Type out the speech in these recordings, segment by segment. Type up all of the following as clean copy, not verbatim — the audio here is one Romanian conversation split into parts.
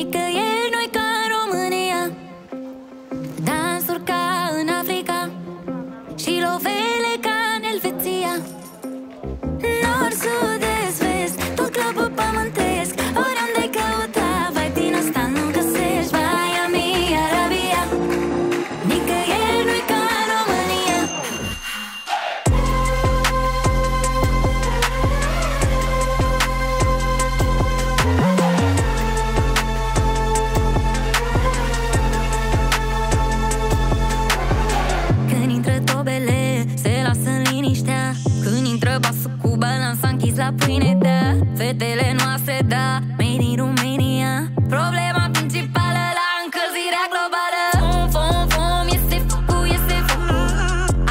Adică el nu-i ca în România, dansuri ca în Africa și lovele ca în Elveția. Nord, sud, est, vest, tot clapă pământesc. Oriunde-i căuta, vai din asta nu găsești. Baia mea, Arabia, nicăieri nu-i ca în România. Când intră tobele, se lasă în liniștea. Când intră basul cu balanța închis la pâine, da. Fetele noastre, da, made in Romania. Problema principală la încălzirea globală. Fum, este foc.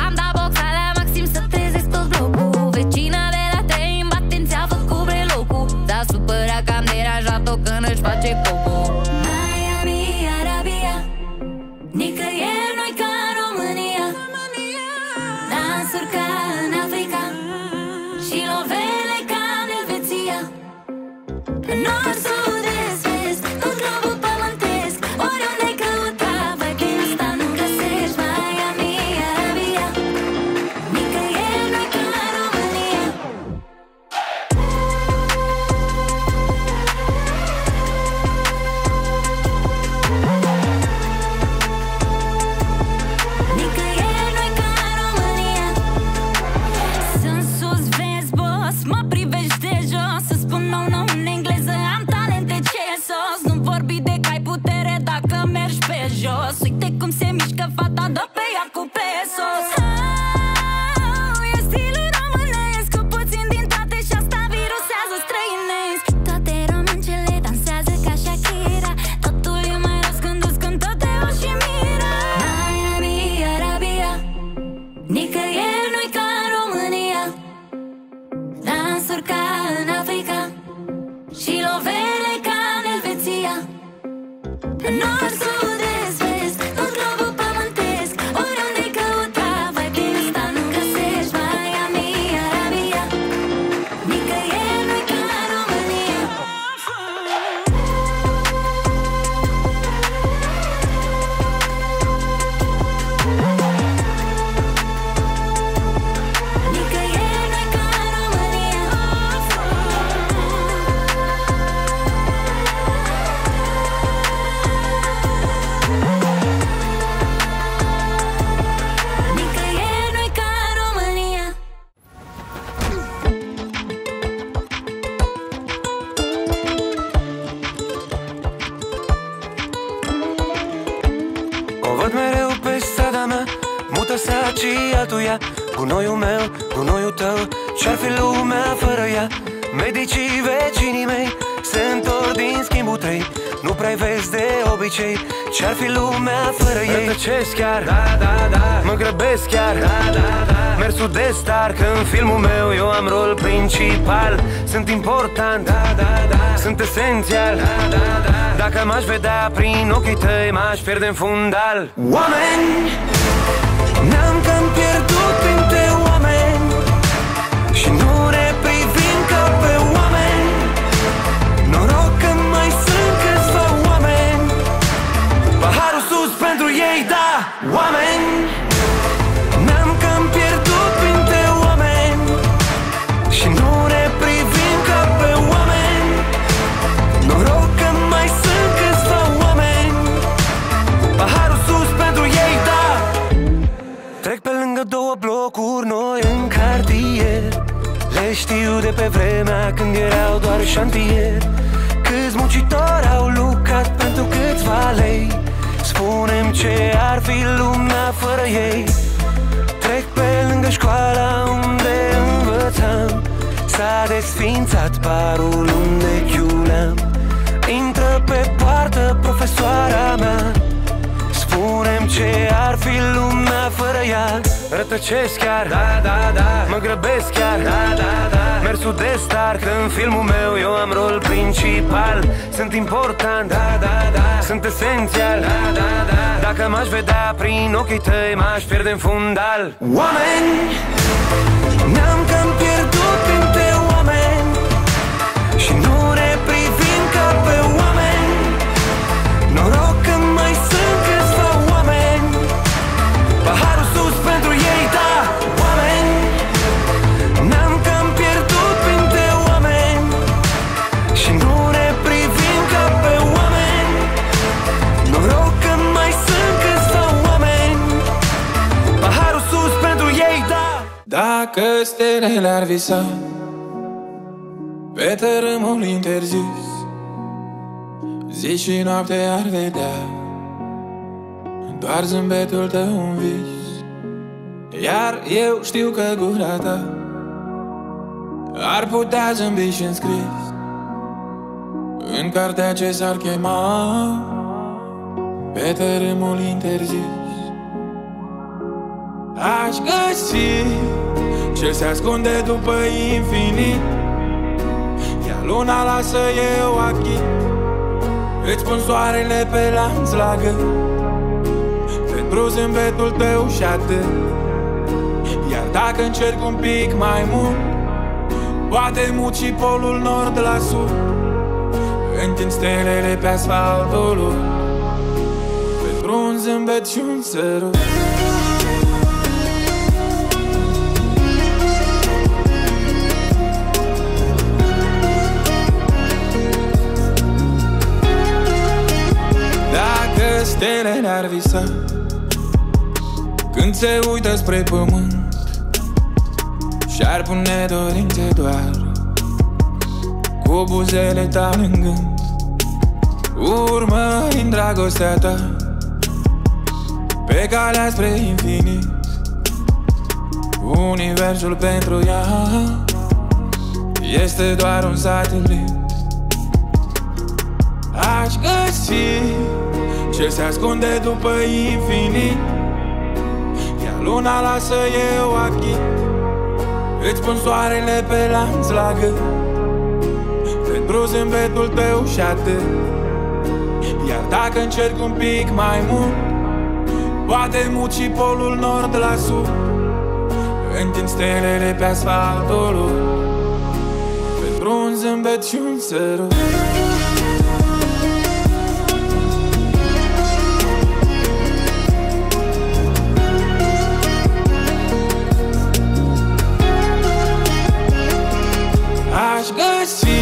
Am dat boxa la maxim să trezesc tot blocul. Vecina de la trei îmi bate, ți-a făcut brelocul. S-a supărat că am deranjat-o când își face cocul. Miami, Arabia, nicăieri nu-i ca în România. Dansuri ca în Africa și lovele ca în Elveția. Nord, sud, est, vest, tot globul pământesc. Oriunde-i căuta, vai din asta nu găsești. Baia mea, Arabia, nicăieri nu-i ca în România. Nicăieri nu-i ca în România. Sunt sus, vezi, boss, mă privești de jos. Să spun nou în engleză, am talent de CSOS. Nu vorbi de că ai putere dacă mergi pe jos. Uite cum se mișcă fata, dă pe ea cu pesos. Au, e stilul românesc, cu puțin din toate și asta virusează străinesc. Toate româncele dansează ca Shakira. Totul e mai roz când îți cântă Teo și Mira. Miami, Arabia, nicăieri nu-i ca în România. Dansuri ca în Africa și lovele ca în Elveția. Nord, sud, est, vest, tot globul pământesc. Oriunde-i căuta, vai din asta nu găsești. Baia mea, Arabia, nicăieri nu-i ca în România. Nicăieri nu-i ca în România. Nicăieri nu-i ca în România. O văd mereu pe strada mea, mută sacii altuia. Gunoiul meu, gunoiul tău, ce-ar fi lumea fără ea? Medicii vecinii mei se întorc din schimbul trei. Nu prea vezi de obicei ce-ar fi lumea fără ei. Rătăcesc chiar, da, mă grăbesc chiar, da, mersul de star, că în filmul meu eu am rol principal. Sunt important, da, sunt esențial, da. Dacă m-aș vedea prin ochii tăi, m-aș pierde în fundal. Oameni, ne-am cam pierdut printre oameni și nu ne privim ca pe oameni. Noroc că mai sunt câțiva oameni, paharul sus pentru ei, da, oameni. Ne-am cam pierdut printre oameni și nu ne privim ca pe oameni. Noroc că mai sunt câțiva oameni, paharul sus pentru ei, da. Trec pe lângă două blocuri noi în cartier. Le știu de pe vremea când erau doar șantier. Câți muncitori au lucrat pentru câțiva lei. Spune-mi ce ar fi lumea fără ei. Trec pe lângă școala unde învățam. S-a desfințat barul unde chiuleam. Intră pe poartă profesoara mea. Spune-mi ce ar fi lumea fără ea. Rătăcesc chiar, da, mă grăbesc chiar, da, mersul de star, că în filmul meu eu am rol principal. Sunt important, da, sunt esențial, da. Dacă m-aș vedea prin ochii tăi, m-aș pierde în fundal. Oameni, ne-am cam pierdut printre oameni și nu ne privim ca pe oameni. Că stelele ar visa pe tărâmul interzis, zi și noapte ar vedea doar zâmbetul tău în vis. Iar eu știu că gura ta ar putea zâmbi și înscris în cartea ce s-ar chema pe tărâmul interzis. Aș găsi ce se ascunde după infinit, iar luna lasă eu achit. Îți pun soarele pe lanț la gât pentru zâmbetul tău și atât. Iar dacă încerc un pic mai mult, poate mut și polul nord la sud. Întind stelele pe asfaltul pentru un zâmbet și un sărut. Stelele ar visa când se uită spre pământ și-ar pune dorințe doar cu buzele tale în gând. Urmărind dragostea ta pe calea spre infinit, universul pentru ea este doar un satelit. Aș găsi ce se ascunde după infinit, iar luna lasă eu achit. Îți pun soarele pe lanț la gât pentru zâmbetul tău și atât. Iar dacă încerc un pic mai mult, poate mut și polul nord la sud. Întind stelele pe asfaltul pentru un zâmbet și un sărut. Aș găsi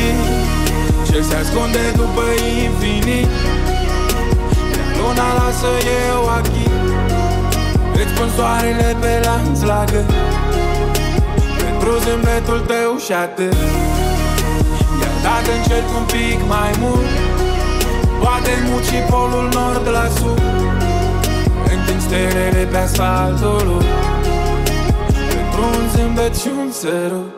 ce se ascunde după infinit, luna lasă eu achit. Îți pun soarele pe lanț la gât pentru zâmbetul tău și atât. Iar dacă încerc un pic mai mult, poate mut și polul nord la sud. Întind stelele pe asfaltul pentru un zâmbet și un sărut.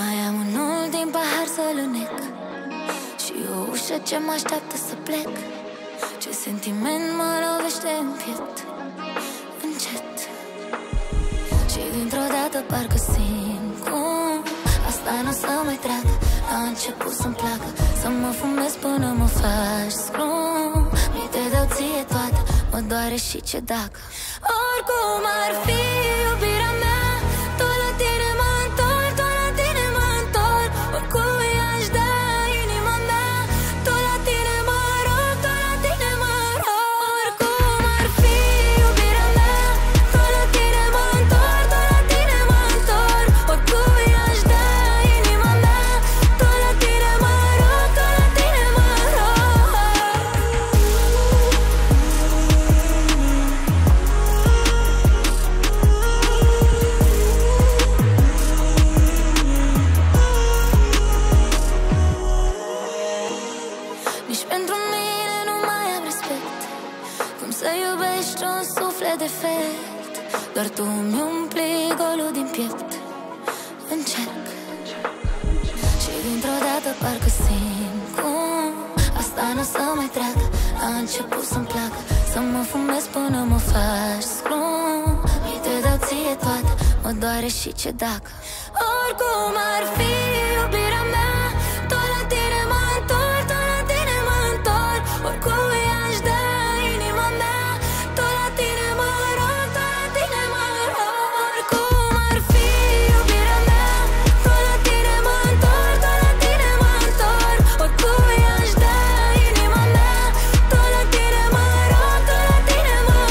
Mai am unul din pahar să-l înec și o ușă ce mă așteaptă să plec. Ce sentiment mă lovește în piept, încet. Și dintr-o dată parcă simt cum asta nu o să mai treacă. A început să-mi placă să mă fumez până mă faci scrum. Mi te dau ție toată, mă doare și ce dacă. Oricum ar fi iubirea mea, doar tu îmi umpli golul din piept, încerc. Și dintr-o dată parcă simt cum asta nu o să mai treacă. A început să-mi placă să mă fumez până mă faci scrum. Mi te dau ție toată, mă doare și ce dacă. Oricum ar fi iubirea mea, tot la tine mă întorc, tot la tine mă întorc. Oricum i-aș da inima mea, tot la tine mă rog, tot la tine mă rog. Oricum ar fi iubirea mea, tot la tine mă întorc, tot la tine mă întorc. Oricum i-aș da inima mea, tot la tine mă rog, tot la tine mă rog.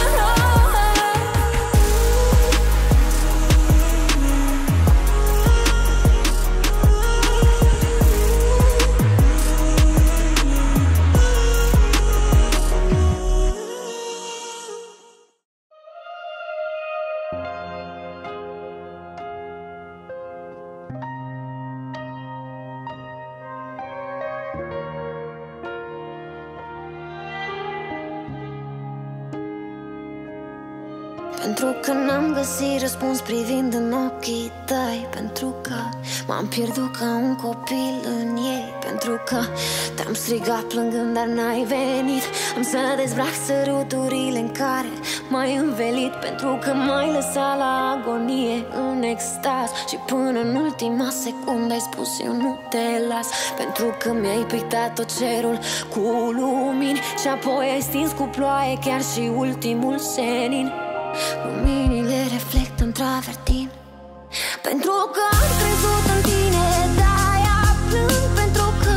Pentru că n-am găsit răspuns privind în ochii tăi, pentru că m-am pierdut ca un copil în ei, pentru că te-am strigat plângând, dar n-ai venit. Am să dezbrac săruturile în care m-ai învelit, pentru că m-ai lăsat la agonie, în extaz, și până în ultima secundă ai spus eu nu te las. Pentru că mi-ai pictat tot cerul cu lumini și apoi ai stins cu ploaie chiar și ultimul senin. Luminile reflectă într-avertin. Pentru că am crezut în tine, de-aia plâng. Pentru că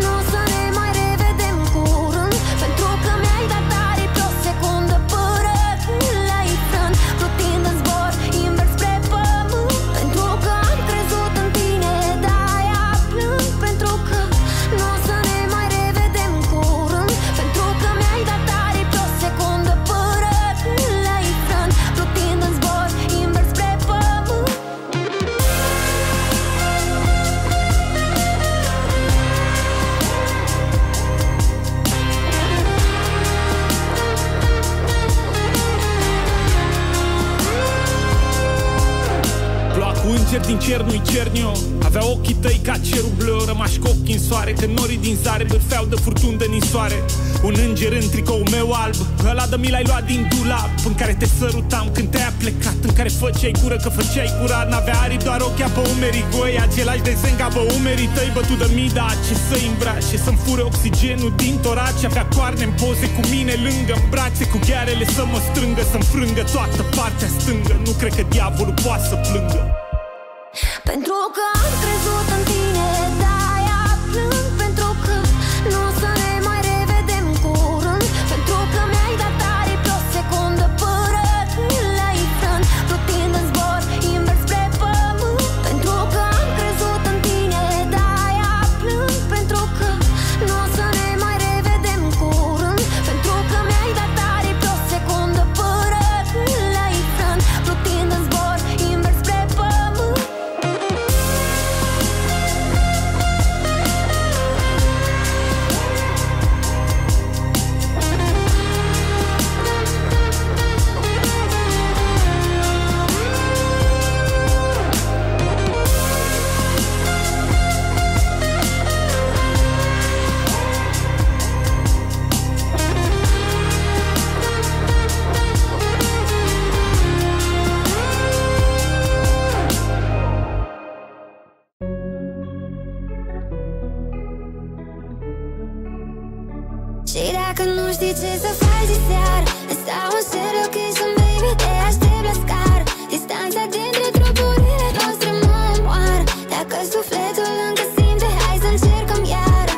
nu o să ne mai revedem curând. Pentru că mi-ai dat tare pe o secundă până când l-ai frânt, plutind în zbor, invers spre pământ. Pentru că am crezut în tine, de-aia plâng. Pentru că nu o să ne mai revedem curând. Pentru că mi-ai dat tare pe o secundă până când l-ai frânt, plutind în zbor, invers spre pământ. Înger din cer, nu-i cerniu. Avea ochii tăi ca cerul bleu, rămași cu ochii în soare, că norii din zare bârfeau de furtun de ninsoare. Un înger în tricou meu alb, ăla de mi l-ai luat din dulap, în care te sărutam când te-ai plecat, în care făceai cură că făceai curat. N-avea aripi, doar ochii pe umerii goi, același desen ca pe umerii tăi, bătut de mii, dar ce să-i îmbrace, să-mi fure oxigenul din torace. Avea coarne în poze cu mine lângă-mi brațe, cu ghearele să mă strângă, să-mi frângă toată partea stângă. Nu cred că diavolul poate să plângă. Pentru că am crezut în tine, de-aia plâng. Pentru că nu o să ne mai revedem curând. Pentru că mi-ai dat tare pe o secundă până când l-ai frânt, plutind în zbor, invers spre pământ. Pentru că am crezut în tine, de-aia plâng. Pentru că nu o să ne mai revedem curând. Pentru că mi-ai dat tare pe o secundă până când l-ai frânt, plutind în zbor, invers spre pământ. Și dacă nu știi ce să faci de seară, stau în serio că ești un baby, te aștept la scară. Distanța dintre trupurile noastre mă omoară, dacă sufletul încă simte, hai să încercăm iară.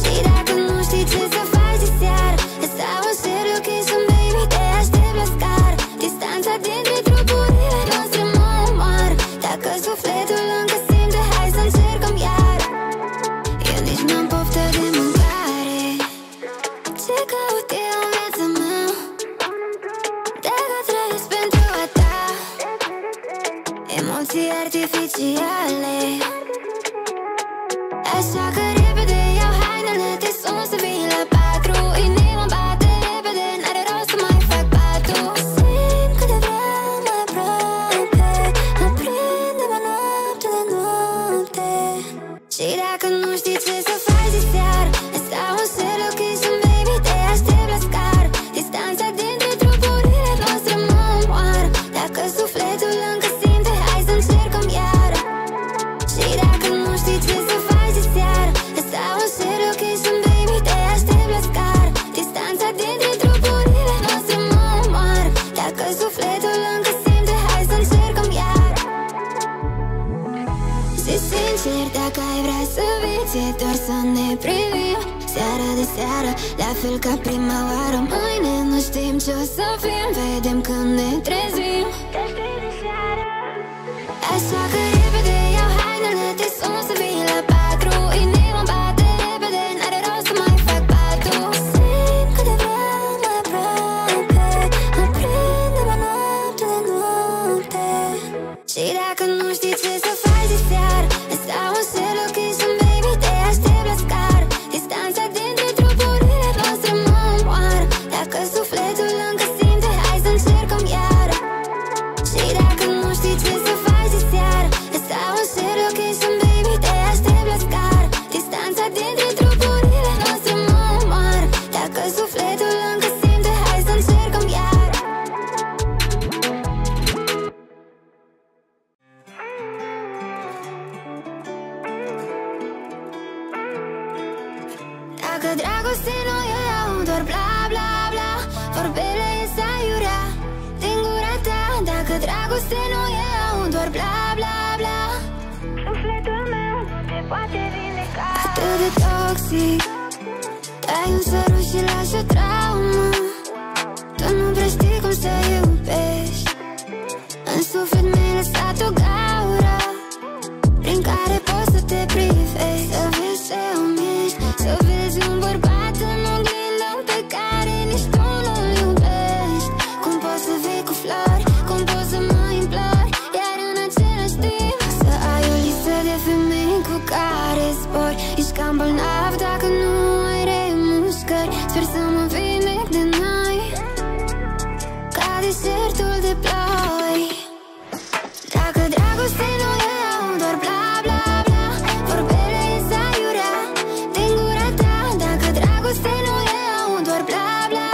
Și dacă nu știi ce să faci de seară, stau în serio că ești un baby, te aștept la scară. Distanța dintre trupurile noastre mă omoară, dacă sufletul încă simte, hai să încercăm iară. Eu nici n-am poftă de mâncare, ce caut eu în viața mea, dacă trăiesc pentru a ta. Emoții artificiale, așa că repede iau hainele, te sun să vii la 4. Inima bate repede, n-are rost să mai fac patul. Simt că te vreau mai aproape, aprinde-mă noapte de noapte. Și dacă nu știi ce să faci de seară, stau în seriu că ești un baby, te aștept la scară. Distanța dintre trupurile noastre mă omoară, dacă sufletul încă simte, hai să încercăm iară. Și dacă nu știi ce să faci de seară, stau în seriu că ești un baby, te aștept la scară. Distanța dintre trupurile noastre mă omoară, dacă sufletul încă simte, hai să încercăm iară. Și sincer, dacă ai vrea să vii, ți-e doar să ne privim seara de seară, la fel ca prima oară. Mâine nu știm ce o să fim, vedem când ne trezim. Așa că repede iau hainele, te sun să vii la 4. Inima bate repede, n-are rost să mai fac patul. Simt că te vreau mai aproape, aprinde-mă noapte de noapte. Și dacă nu știi ce să faci de seară, stau în seriu că ești un baby, te aștept la scară. dragoste noi au doar bla bla bla. Vorbele însă aiurea din gura ta. Dacă dragoste noi au doar bla bla bla, sufletul meu nu te poate vindeca. Atât de toxic, dai un sărut și lași o traumă. Tu nu prea știi cum să iubești. În suflet mi-ai lăsat o gaură prin care poți să te privești. Să vezi ce umiști, să vezi un bărbat în oglindă pe care nici tu nu-l iubești. Cum poți să vii cu flori, cum poți să mă implori, iar în același timp să ai o listă de femei cu care zbori. Ești cam bolnav dacă nu ai remușcări. Sper să mă vindec de noi, ca deșertul de ploi. Dacă dragoste nu e doar bla bla bla, vorbele îți aiurea din gura ta. Dacă dragoste nu e doar bla bla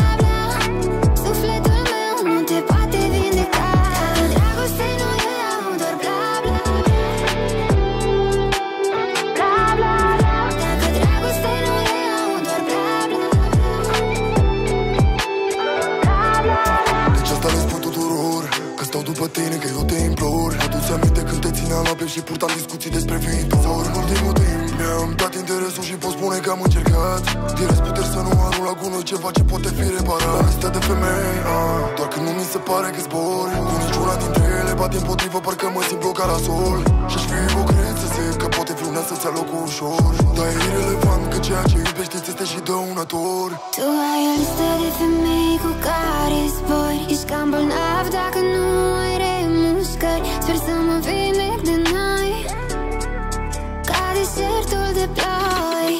bla, sufletul meu nu te poate vindeca. Dacă dragoste nu e doar bla bla bla, bla bla bla. Dacă dragoste nu e doar bla bla bla, bla bla. Deci asta le spun tuturor, că stau după tine, că eu te implor. Aduți aminte când te țineam la plec și purtam discuții despre viitor. Sau în ultimul timp mi-am dat interesul și pot spune că am încercat din răsputeri să nu arunc la gunoi ceva ce poate fi reparat. La listea de femei, doar că nu mi se pare că zbor. Cu niciuna dintre ele bat împotrivă, parcă mă simt blocat la sol. Și-aș fi ipocrit să zic că poate fi una să-ți ia locul ușor, dar e irelevant că ceea ce iubești îți este și dăunător. Tu ai o listă de femei cu care zbori. Ești cam bolnav dacă nu ai remușcări. Sper să mă vindec de noi, ca deșertul de ploi.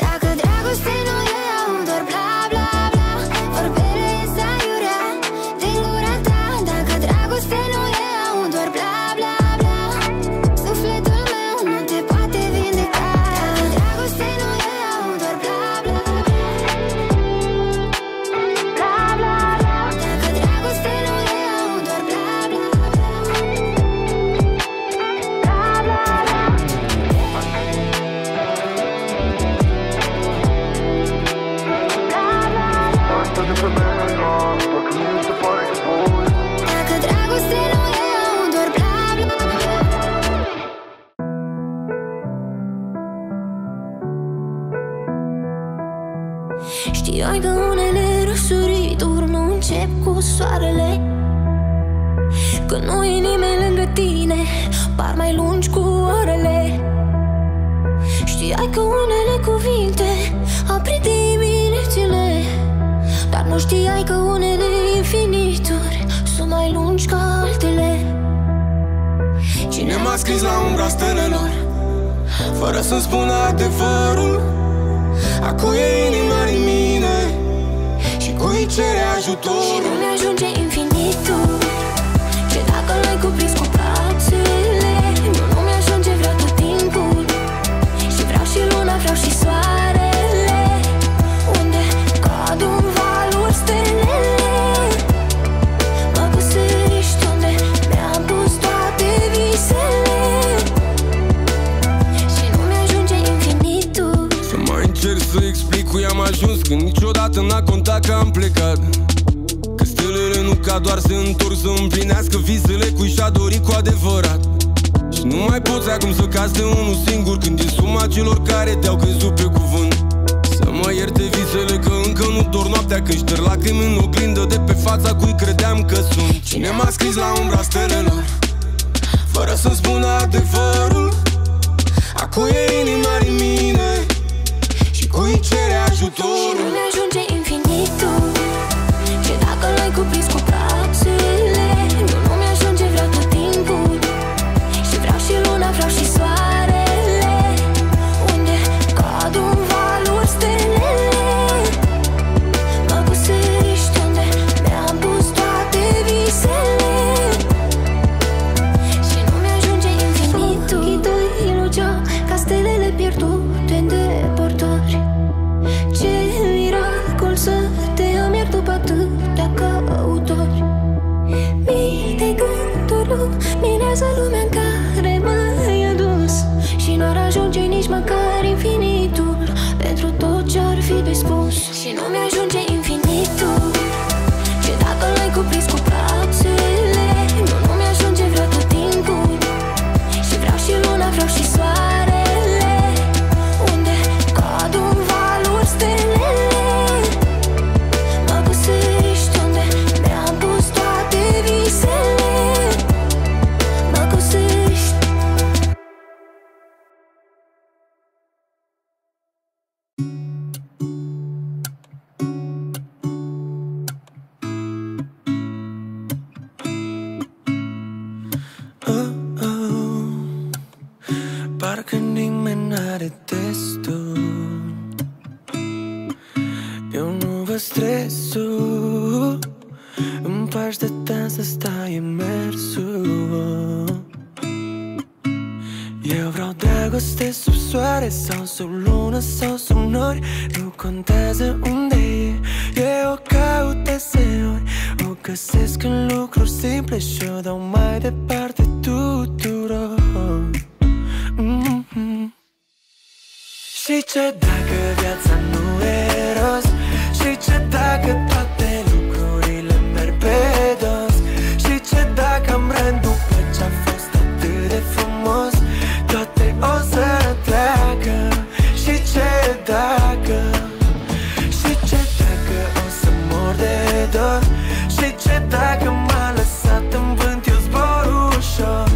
Dacă dragoste nu e doar bla bla bla, vorbele îți aiurea din gura ta. Dacă dragoste nu e doar bla bla bla, sufletul meu nu te poate vindeca. Dacă dragoste nu e doar bla bla bla, bla bla bla. Dacă dragoste nu e doar bla bla bla, bla bla bla. Asta de femeie, doar că nu se pare că voi. Dacă dragoste nu e doar bla bla bla. Știai că unele răsărituri nu încep cu soarele, că nu e nimeni lângă tine, par mai lungi cu orele. Știai că unele cuvinte apri diminețile, dar nu știai că unele infinituri sunt mai lungi ca altele. Cine m-a scris la umbra stelelor, fără să-mi spună adevărul? Acum e inima din mine și cui cere ajutorul. Și nu-mi ajunge infinitul, ce dacă l-ai cuprins cu brațele. Nu-mi ajunge, vreau tot timpul, și vreau și luna, vreau și soarele. Unde cad un valuri stelele, mă găsești unde mi-am pus toate visele. Și nu-mi ajunge infinitul, să mai încerc să explic cui am ajuns, când niciodată n-a contat că am plecat. Că stelele nu cad, doar se întorc să împlinească visele cui și-a dorit cu adevărat. Și nu mai poți acum să cazi de unul singur, când e suma celor care te-au crezut pe cuvânt. Să mă ierte visele că încă nu dor noaptea, că-și dăr lacrimi în oglindă de pe fața cui credeam că sunt. Cine m-a scris la umbra stelelor, fără să-mi spună adevărul? Acum e inima din mine și cui cere Și ajutorul. nu-mi ajunge infinitul, ce dacă l-ai cuprins cu brațele. Nu-mi ajunge, vreau tot timpul, și vreau și luna, vreau și soarele. Unde cad un valuri stelele, mă găsești unde mi-am pus toate visele. Și nu-mi ajunge infinitul, ochii tăi ilugia, ca stelele pierdute în depărtări. Ce miracol să te-am iert după atâtea căutări. Mii de gânduri luminează lumea în care m-ai adus, și n-ar ajunge nici măcar infinitul pentru tot. și nu mi-ajunge infinitul. Și dacă l-ai cuprins cu capsule, nu mi-ajunge vreau tot timpul. Și vreau și luna, vreau și soarele, unde cad un valuri stelele. Mă găsești unde mi-am pus toate visele. Mă găsești. Parcă nimeni n-are testul. Eu nu vă stresul. Îmi faci de dans, asta e mersul. Eu vreau dragoste sub soare sau sub lună sau sub nori. Nu contează unde e, eu o caut deseori. O găsesc în lucruri simple și o dau mai departe tuturor. Și ce dacă viața nu e rost? Și ce dacă toate lucrurile merg pe dos? Și ce dacă am rând după ce-a fost atât de frumos? Toate o să treacă. Și ce dacă? Și ce dacă o să mor de dor? Și ce dacă m-a lăsat în vânt eu zbor ușor?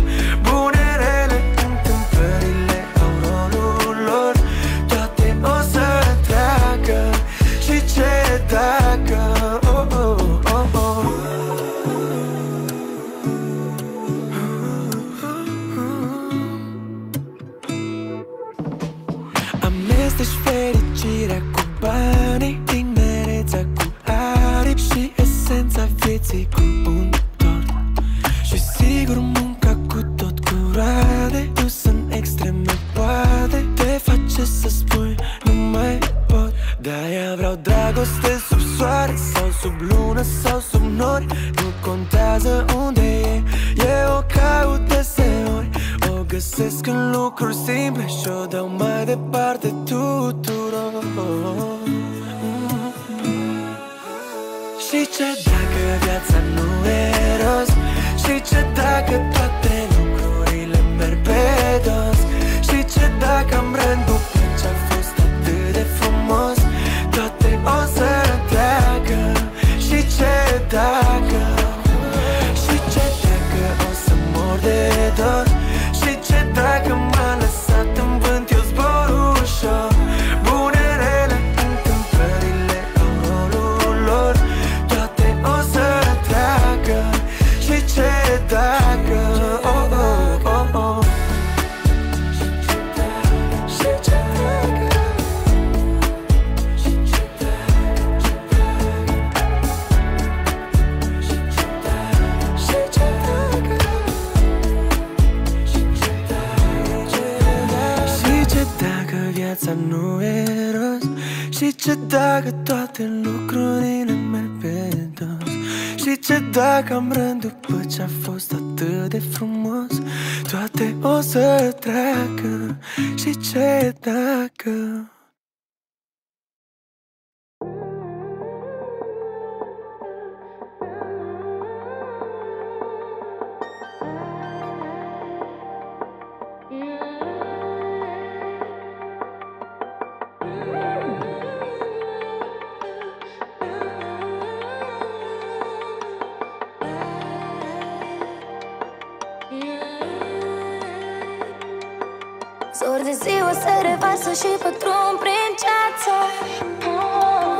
Zor de ziua se revarsă și pătrund prin ceață.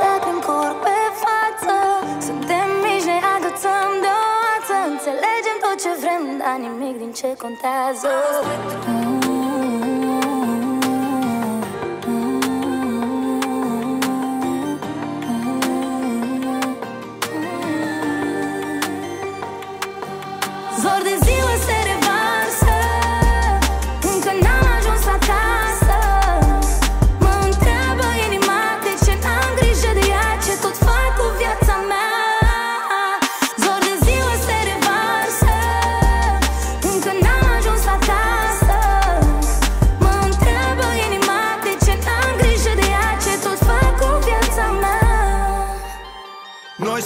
Dacă-mi corp pe față, suntem mici, ne agățăm de o ață. Înțelegem tot ce vrem, dar nimic din ce contează. Zor de ziua se revarsă, încă n-am ajuns acasă. Mă întreabă inima de ce n-am grijă de ea, ce tot fac cu viața mea. Zor de ziua se revarsă, încă n-am ajuns acasă.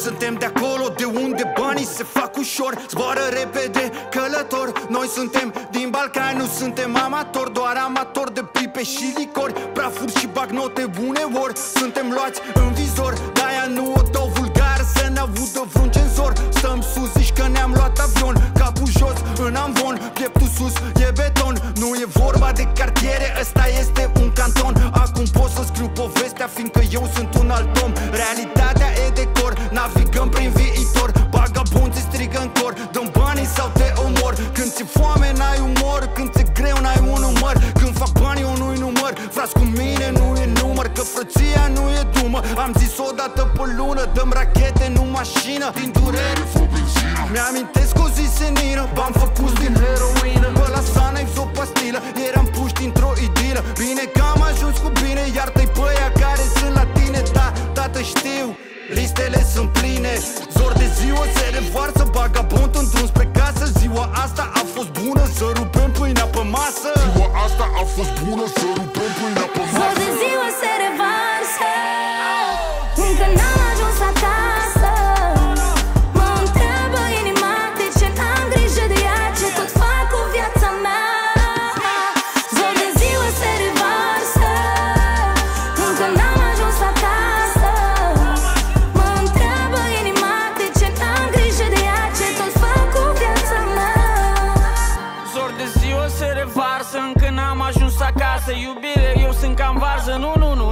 suntem de acolo de unde banii se fac ușor. Zboară repede călător. Noi suntem din Balcani, nu suntem amatori, doar amatori de pipe și licori, prafuri și bagnote uneori. Suntem luați în vizor, de-aia nu o dau vulgar să ne audă vreun cenzor. Stăm sus, zici că ne-am luat avion, capul jos în amvon, pieptul sus e beton. Nu e vorba de cartiere, ăsta este un canton. Acum pot să scriu povestea, fiindcă eu sunt un alt om. Realitatea e decor, navigăm prin viitor. Bagabonții strigă în cor, dăm banii sau te omor. Când ți-e foame n-ai umor, când ți-e greu n-ai un umăr. Când fac banii eu nu-i număr, frați cu mine nu e număr. Că frăția nu e dumă, am zis o dată pe lună. Dăm rachete, nu mașină, din durere fă benzină. Mi-amintesc o zi senină, b-am făcut din heroină. Bă, la Sanex o pastilă, eram puși dintr-o idilă. Bine că am ajuns cu bine, iartă-i pe aia care sunt la tine. Da, tată, știu, listele sunt pline, zor de ziua se revarsă, bagabont în drum spre casă. Ziua asta a fost bună, să rupem pâinea pe masă. Ziua asta a fost bună, să rupem pâinea pe masă. Zor de ziua se revarsă, încă n-am ajuns acasă. Mă întreabă inima de ce n-am grijă de ea, ce tot fac cu viața mea. Zor de ziua se revarsă, încă n-am ajuns acasă. Mă întreabă inima de ce n-am grijă de ea, ce tot fac cu viața mea. Zor de ziua se revarsă, încă n-am ajuns acasă. Iubire, eu sunt cam varză,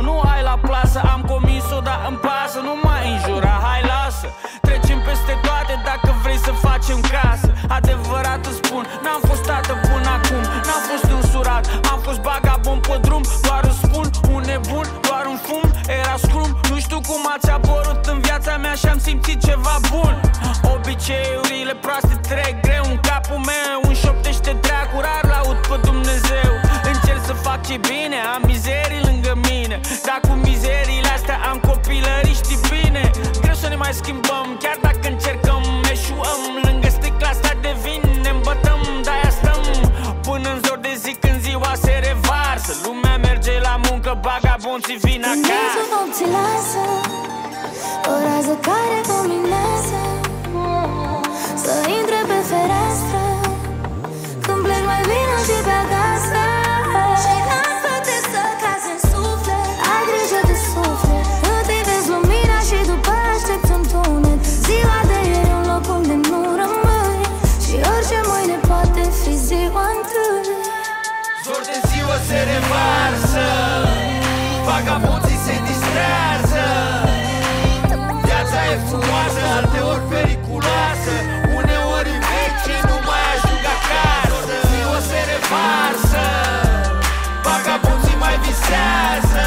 nu ai la plasă. Am comis-o, dar îmi pasă, nu mai înjura, hai lasă. Trecem peste toate dacă vrei să facem casă. Adevărat îți spun, n-am fost tată până acum, n-am fost însurat, am fost bagabon pe drum. Doar îți spun, un nebun, doar un fum, era scrum. Nu știu cum ați apărut în viața mea și am simțit ceva bun. Obiceiurile proaste trec greu în capul meu, îmi șoptește dracu, rar l-aud pe Dumnezeu. Încerc să fac ce bine, am mizerii lângă mine, dar cu mizeriile astea am copilării, știi bine. Greu să ne mai schimbăm, chiar dacă încercăm, eșuăm. Lângă sticla asta de vin ne îmbătăm, de-aia stăm până în zor de zi, când ziua se revarsă. Lumea merge la muncă, bagabonții vin acasă. Când nopții lasă o rază care luminează, să intre pe fereastră. Când pleci mai vină și pe acasă. Zor de ziua se revarsă, vagabonții se distrează. Viața e frumoasă, alteori periculoasă, uneori în veci nu mai ajung acasă. Zor de ziua se revarsă, vagabonții mai visează.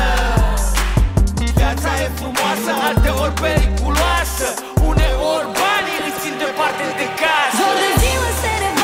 Viața e frumoasă, alteori periculoasă, uneori banii îi țin departe de casă. Zor de ziua se revarsă,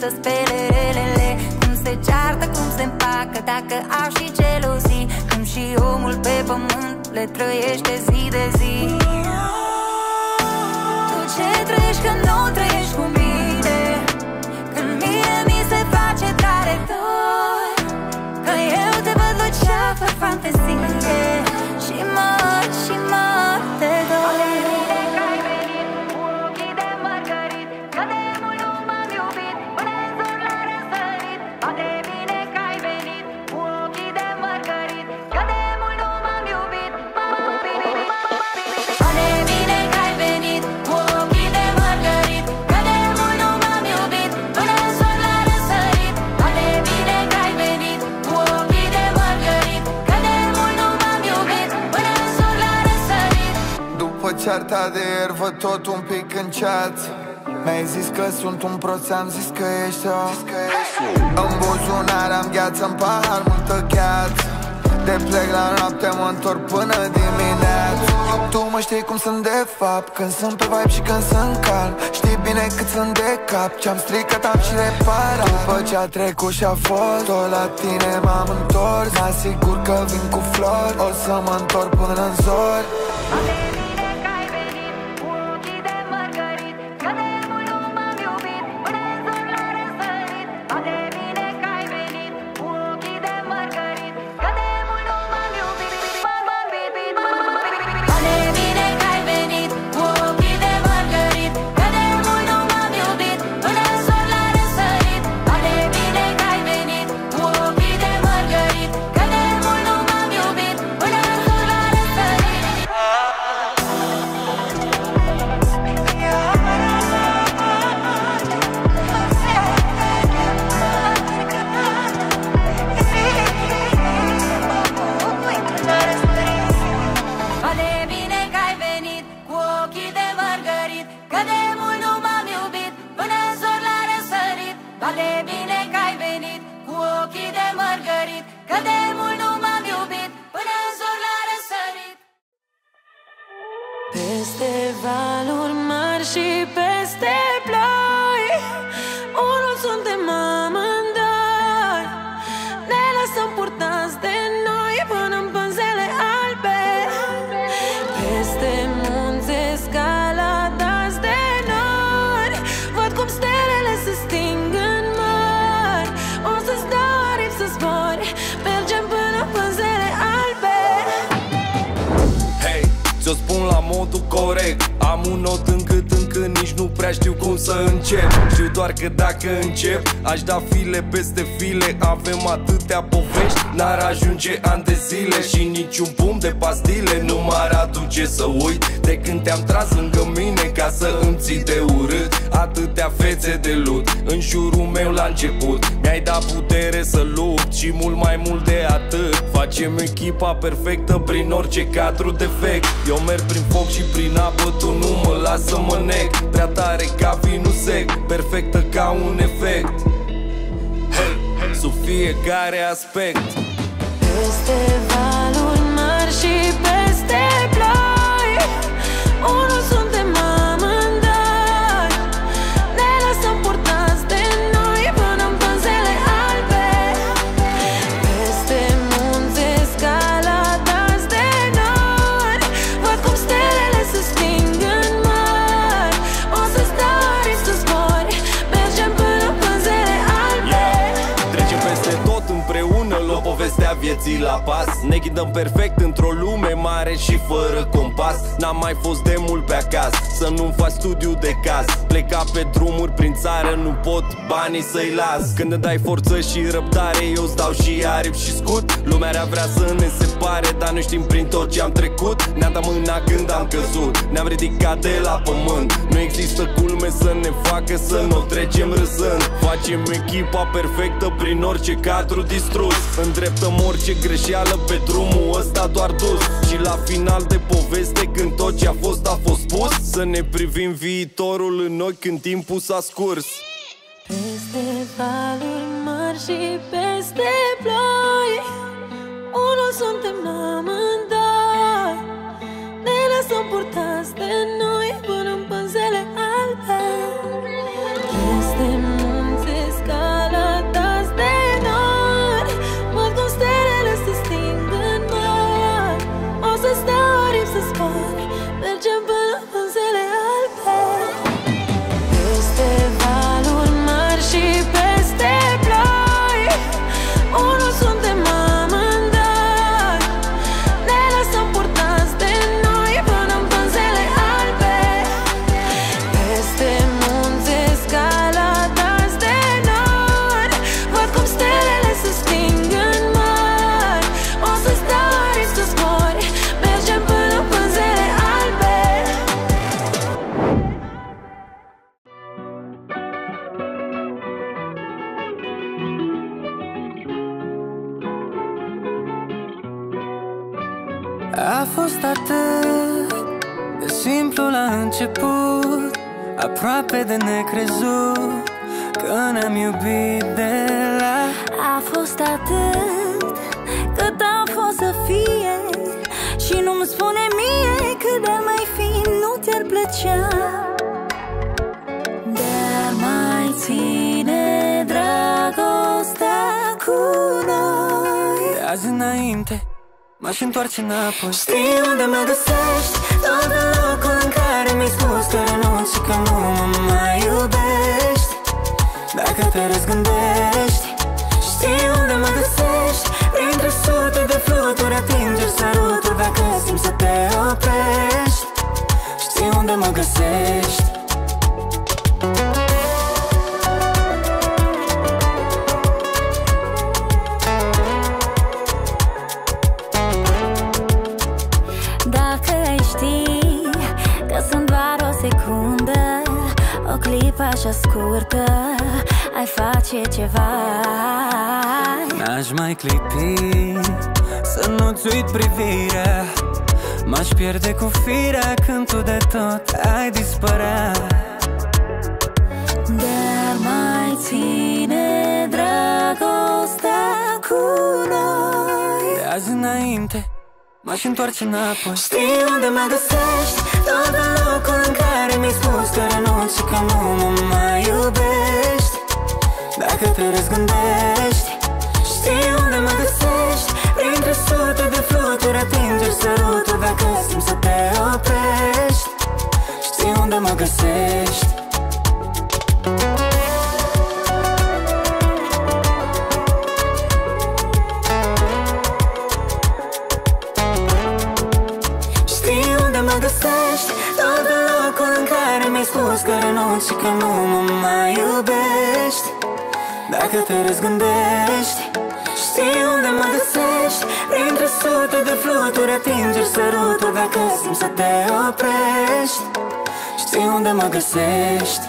să spere relele, cum se ceartă, cum se împacă, dacă au și gelozii, cum și omul pe pământ le trăiește zi de zi. Tu ce trăiești când nu trăiești cu mine, când mie mi se face tare dor, că eu te văd lucea pe fantezie și mă te dor. Cu ochii de ta de ieri văd tot un pic în chat. Mi-ai zis că sunt un prost, am zis că ești o. În buzunar am gheață, în pahar multă gheață. De plec la noapte, mă întorc până dimineață. Tu mă știi cum sunt de fapt, când sunt pe vibe și când sunt calm. Știi bine cât sunt de cap, ce-am stricat am și reparat. După ce a trecut și-a fost, tot la tine m-am întors. Mă asigur că vin cu flori, o să mă întorc până în zori. Că dacă încep, aș da file peste file. Avem atâtea povești, n-ar ajunge ani de zile. Și niciun pumn de pastile nu m-ar aduce să uit de când te-am tras lângă mine ca să îmi ții de urât. Atâtea fețe de lut în jurul meu la început. Mi-ai dat putere să lupt și mult mai mult de atât. Facem echipa perfectă prin orice cadru defect. Eu merg prin foc și prin apă, tu nu mă las să mă nec. Prea tare ca vinul sec, perfectă ca un efect, hey, sub fiecare aspect. Peste valuri mari și peste ploi, unul suntem amândoi. Ne lăsăm purtați de noi până în pânzele albe. Peste munte scaladați de nori, văd cum stelele se sting în mări. O să stari, să zbori, mergem până în pânzele albe. Trecem peste tot împreună, luăm povestea vieții la pas. Ne ghidăm perfect într-o lume mare și fără compas. N-am mai fost de mult pe acasă, să nu-mi faci studiu de caz. Pleca pe drumuri prin țară, nu pot banii să-i las. Când îmi dai forță și răbdare, eu-ți dau și aripi și scut. Lumea rea vrea să ne separe, dar nu știm prin tot ce am trecut. Ne-am dat mâna când am căzut, ne-am ridicat de la pământ. Nu există culme să ne facă să nu trecem râzând. Facem echipa perfectă prin orice cadru distrus. Îndreptăm orice greșeală pe drumul ăsta doar dus. Și la final de poveste, când tot ce a fost a fost spus, să ne privim viitorul în ochi când timpul s-a scurs. Peste valuri mari și peste ploi, unul suntem amândoi. Ne lăsăm purtați de noi până în pânzele albe. Peste munte scaladați de nori, văd cum stelele se sting în mări. O să stau aripi să zbori, mergem până în pânzele albe. Peste valuri mari și peste ploi, unul suntem amândoi. Ne lăsăm purtați de noi până în pânzele albe. Peste munte scaladați de nori, văd cum stelele se sting în mări. O să stau aripi să zbori, mergem până în pânzele albe. A fost atât de simplu totul la început, aproape de necrezut că ne-am iubit de la... A fost atât cât a fost să fie, și nu-mi spune mie cât de mai fi, nu ți-ar plăcea. Dar mai ține dragostea cu noi. De azi înainte m-aș întoarce înapoi. Știi unde mă găsești, tot în locul în care mi-ai spus că renunți și că nu mă mai iubești. Dacă te răzgândești, știi unde mă găsești, printre sute de fluturi atingeri săruturi dacă simți să te oprești. Știi unde mă găsești. Așa scurtă, ai face ceva. N-aș mai clipi să nu-ți uit privirea, m-aș pierde cu firea când tu de tot ai dispărea. Dar mai ține dragostea cu noi. De azi înainte m-aș întoarce înapoi. Știi unde mă găsești, tot în locul în care mi-ai spus că renunți și că nu mă mai iubești. Dacă te răzgândești, știi unde mă găsești, printre sute de fluturi atingeri săruturi dacă simți să te oprești. Știi unde mă găsești. Tot în locul în care mi-ai spus că renunți și că nu mă mai iubești. Dacă te răzgândești, știi unde mă găsești, printre sute de fluturi atingeri săruturi dacă simți să te oprești. Știi unde mă găsești.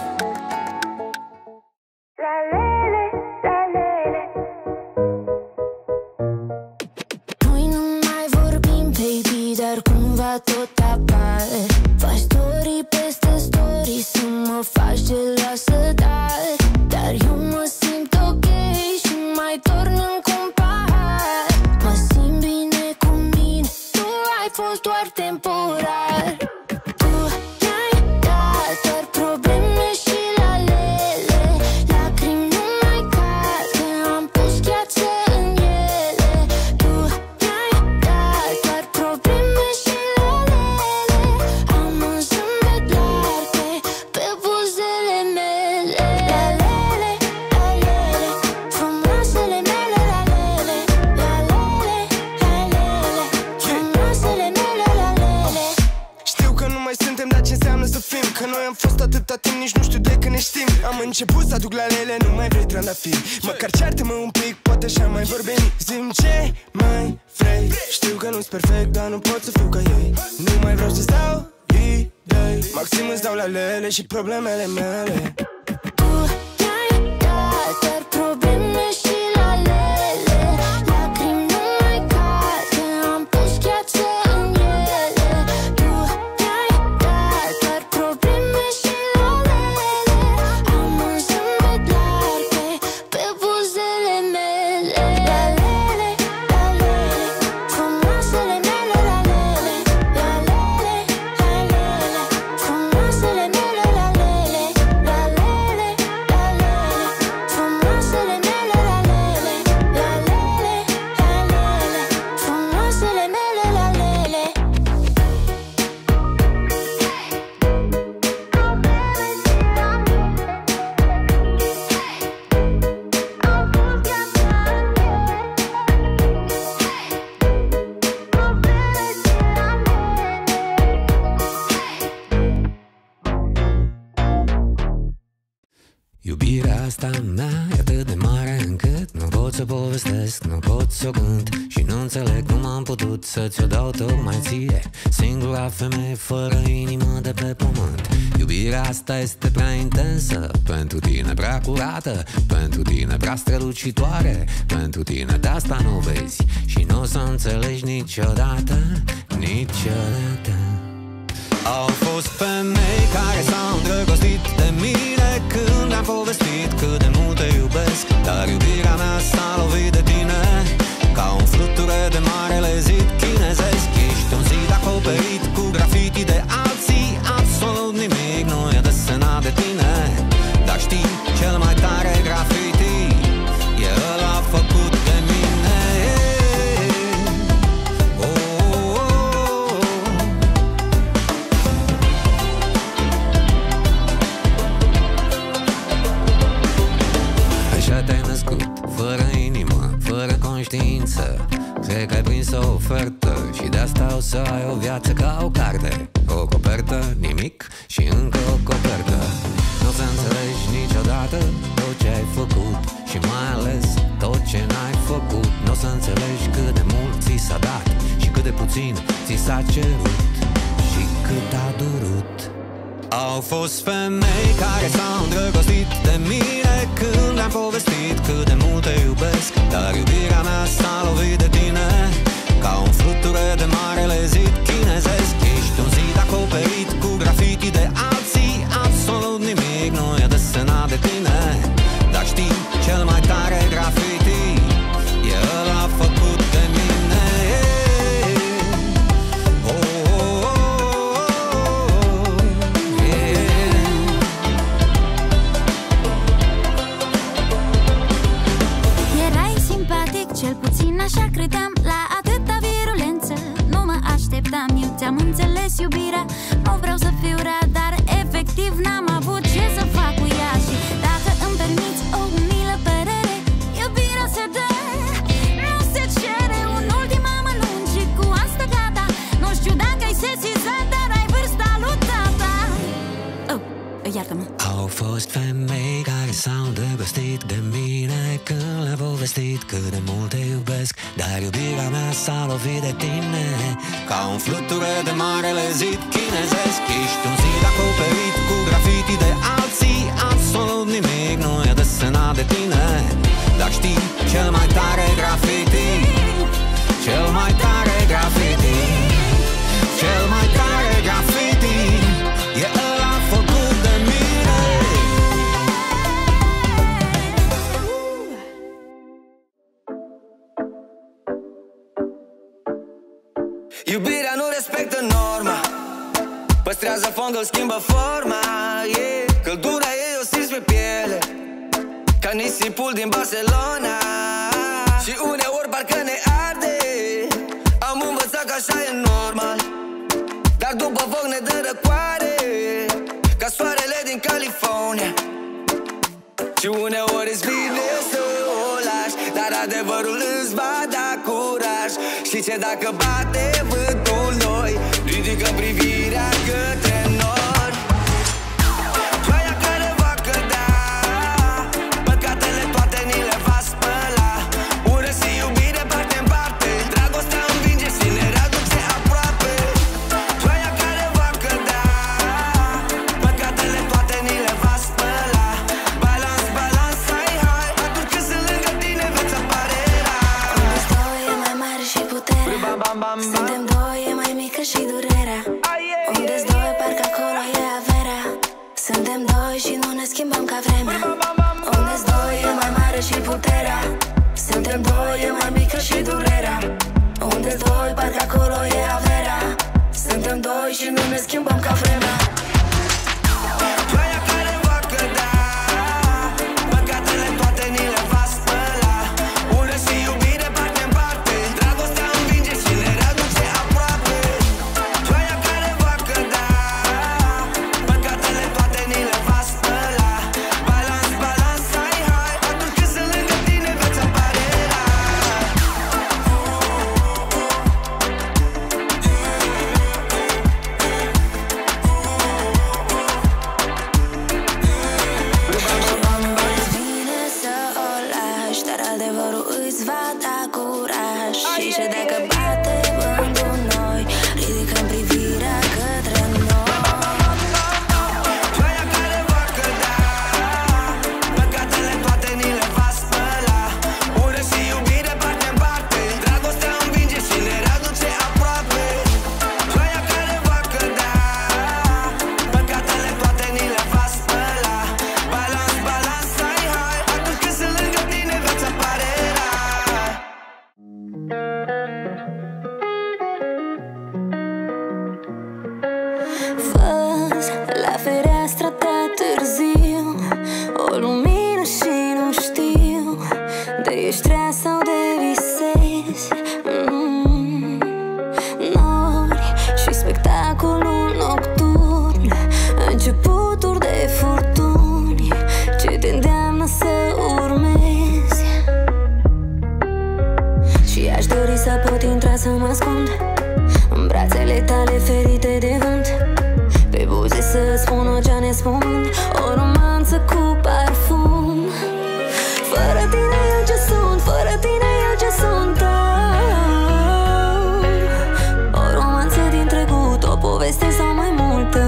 Și problemele mele să-ți-o dau tocmai ție, singura femeie fără inimă de pe pământ. Iubirea asta este prea intensă, pentru tine prea curată, pentru tine prea strălucitoare, pentru tine de asta nu vezi și nu o să înțelegi niciodată, niciodată. Au fost viață. Cred că ai prins o ofertă și de asta o să ai o viață ca o carte. O copertă, nimic și încă o copertă. Nu o să înțelegi niciodată tot ce ai făcut și mai ales tot ce n-ai făcut. Nu o să înțelegi cât de mult ți s-a dat și cât de puțin ți s-a cerut și cât a durut. Au fost femei care s-au îndrăgostit de mine când am povestit cât de mult te iubesc, dar iubirea mea s-a lovit de tine ca un fluture de marele zid chinezesc. Ești un zid acoperit cu grafiti de alții, absolut nimic nu e desenat de tine, dar știi cel mai tare grafiti e ăla făcut de mine. Cel puțin așa credeam, la atâta virulență nu mă așteptam. Eu ți-am înțeles iubirea, nu vreau să fiu rea, dar efectiv n-am avut ce să fac cu ea. Și dacă îmi permiți o umilă părere, iubirea se dă, nu se cere. Un ultim amănunt și cu asta gata. Nu știu dacă ai sesizat, dar ai vârsta lui tata. Oh, iartă-mă. Au fost femei care s-au îndrăgostit de mine când le-am povestit cât de mult te iubesc, dar iubirea mea s-a lovit de tine ca un fluture de marele zid chinezesc. Ești un zid acoperit cu grafiti de alții, absolut nimic nu e desenat de tine, dar știi cel mai tare grafiti, cel mai tare grafiti, cel mai tare grafiti e ăla făcut de mine. Iubirea nu respectă norma, păstrează fondul, schimbă forma, yeah. Căldura ei o simți pe piele, ca nisipul din Barcelona. Și uneori parcă ne arde, am învățat că așa e normal, dar după foc ne dă răcoare, ca soarele din California. Și uneori îți vine să o lași, dar adevărul îți va da curaj. Și ce dacă bate vântul noi, ridică privirea către nori. Ploaia care va cădea, păcatele toate ni le va spăla. Ură și iubire parte în parte, dragostea învinge și ne readuce aproape. Ploaia care va cădea, păcatele toate ni le va spăla. Balans, balans, hai, hai, atunci când sunt lângă tine veți apare rar. Când stau e mai mare și puterea, bam, bam, bam, bam. Suntem doi, e mai mică și durerea. Unde-s doi, parcă acolo e averea. Suntem doi și nu ne schimbăm ca vremea. Unde-s doi, e mai mare și puterea. Suntem doi, e mai mică și durerea. Unde-s doi, parcă acolo e averea. Suntem doi și nu ne schimbăm ca vremea. Ploaia care va cădea, păcatele toate ni le va spăla. Ură și iubire parte în parte, dragostea învinge și ne readuce aproape. Ploaia care va cădea, păcatele toate ni le va spăla. Balans, balans, hai, hai, atunci când sunt lângă tine veți apare rar. ne spun o romanță cu parfum. Fără tine eu ce sunt, fără tine eu ce sunt tău. O romanță din trecut, o poveste sau mai multă.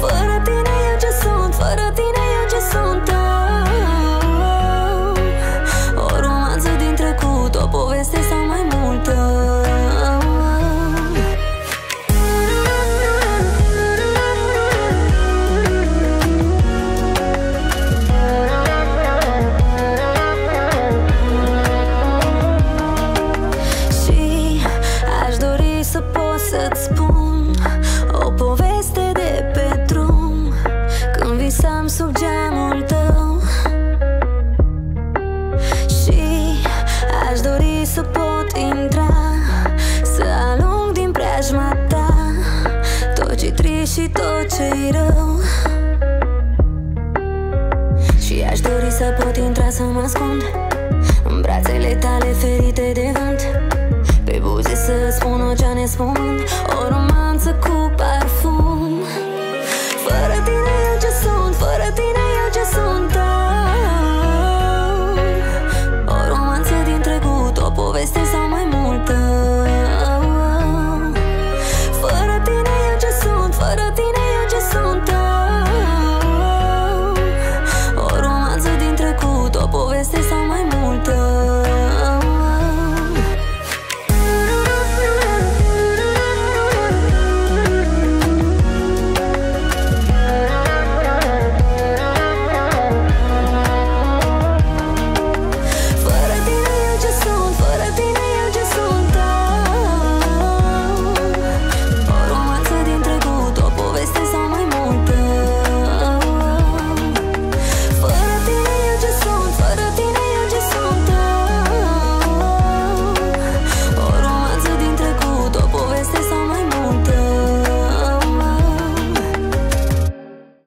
Fără tine eu ce sunt, fără tine eu ce sunt tău. O romanță din trecut, o poveste sau mai multă. Să-ți spun o poveste de pe drum, când visam sub geamul tău. Și aș dori să pot intra, să alung din preajma ta tot ce-i trist și tot ce-i rău. Și aș dori să pot intra, să mă ascund în brațele tale ferite de vânt. Pe buze să spun o ce ne spun, o romanță cu parfum. Fără tine eu ce sunt, fără tine